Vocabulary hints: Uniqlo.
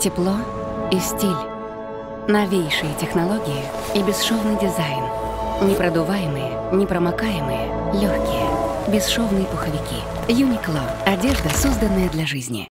Тепло и стиль. Новейшие технологии и бесшовный дизайн. Непродуваемые, непромокаемые, легкие, бесшовные пуховики. Uniqlo. Одежда, созданная для жизни.